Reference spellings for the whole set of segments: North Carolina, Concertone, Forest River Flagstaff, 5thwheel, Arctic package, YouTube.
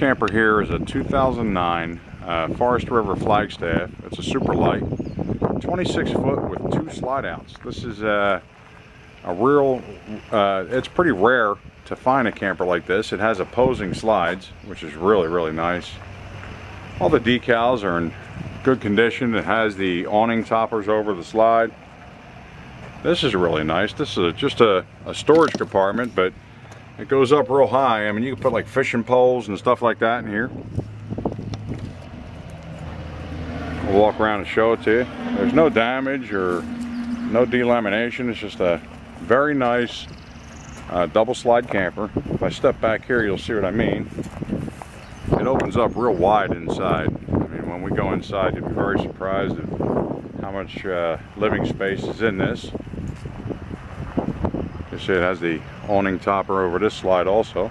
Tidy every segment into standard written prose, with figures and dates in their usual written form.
camper here is a 2009 Forest River Flagstaff. It's a super light, 26 foot with 2 slide outs. This is a real, it's pretty rare to find a camper like this. It has opposing slides, which is really, really nice. All the decals are in good condition. It has the awning toppers over the slide. This is really nice. This is just a storage compartment, but it goes up real high. I mean, you can put like fishing poles and stuff like that in here. I'll walk around and show it to you. There's no damage or no delamination. It's just a very nice double slide camper. If I step back here, you'll see what I mean. It opens up real wide inside. I mean, when we go inside, you'll be very surprised at how much living space is in this. You see it has the awning topper over this slide also.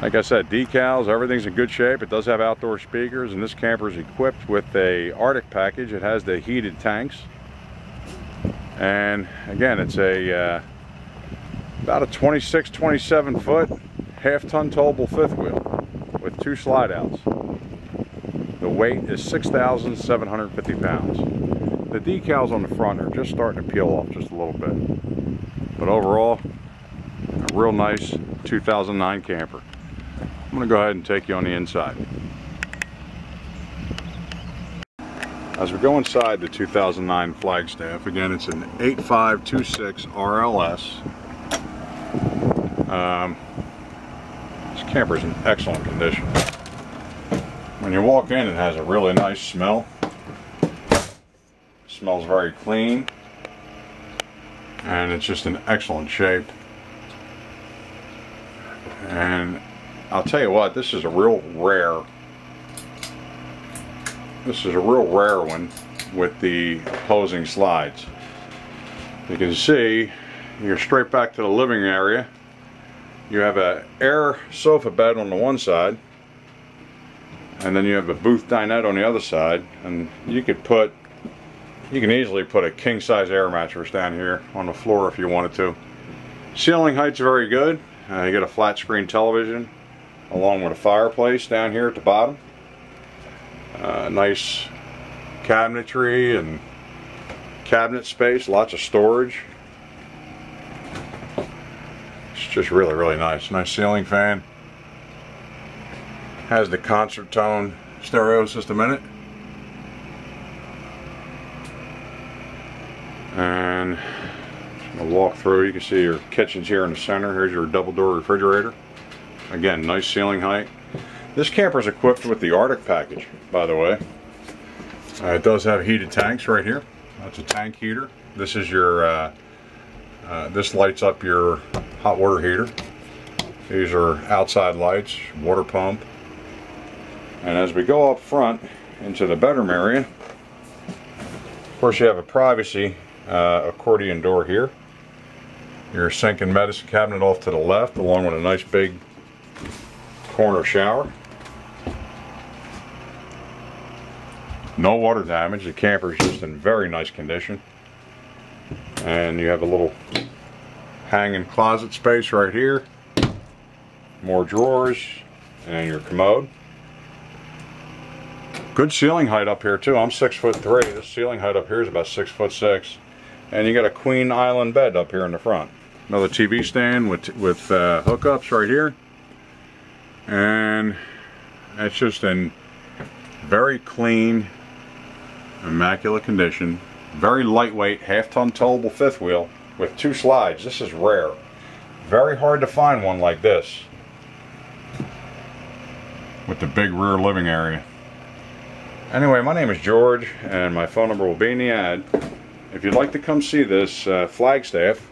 Like I said, decals, everything's in good shape. It does have outdoor speakers, and this camper is equipped with a Arctic package. It has the heated tanks. And again, it's a about a 26, 27 foot, half-ton towable fifth wheel with 2 slide outs. The weight is 6,750 pounds. The decals on the front are just starting to peel off just a little bit. But overall, a real nice 2009 camper. I'm going to go ahead and take you on the inside. As we go inside the 2009 Flagstaff, again, it's an 8526 RLS. This camper is in excellent condition. When you walk in, it has a really nice smell. It smells very clean, and it's just in excellent shape. And I'll tell you what, this is a real rare one with the opposing slides. You can see you're straight back to the living area. You have an air sofa bed on the one side, and then you have a booth dinette on the other side, and you can easily put a king-size air mattress down here on the floor if you wanted to. Ceiling height's very good. You get a flat screen television along with a fireplace down here at the bottom. Nice cabinetry and cabinet space, lots of storage. It's just really, really nice. Nice ceiling fan. Has the Concertone stereo system in it. And I'll walk through. You can see your kitchen's here in the center. Here's your double door refrigerator. Again, nice ceiling height. This camper is equipped with the Arctic package, by the way. It does have heated tanks right here. That's a tank heater. This is your this lights up your hot water heater. These are outside lights, water pump. And as we go up front into the bedroom area, of course you have a privacy accordion door here. Your sink and medicine cabinet off to the left, along with a nice big corner shower. No water damage. The camper is just in very nice condition. And you have a little hanging closet space right here. More drawers and your commode. Good ceiling height up here too. I'm 6'3". This ceiling height up here is about 6'6". And you got a queen island bed up here in the front. Another TV stand with hookups right here. And it's just in very clean, immaculate condition. Very lightweight, half-ton towable fifth wheel with 2 slides. This is rare. Very hard to find one like this with the big rear living area. Anyway, my name is George, and my phone number will be in the ad. If you'd like to come see this Flagstaff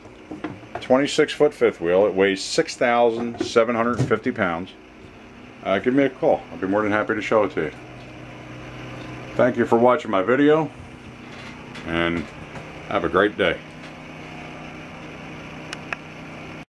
26-foot fifth wheel, it weighs 6,750 pounds, give me a call. I'll be more than happy to show it to you. Thank you for watching my video, and have a great day.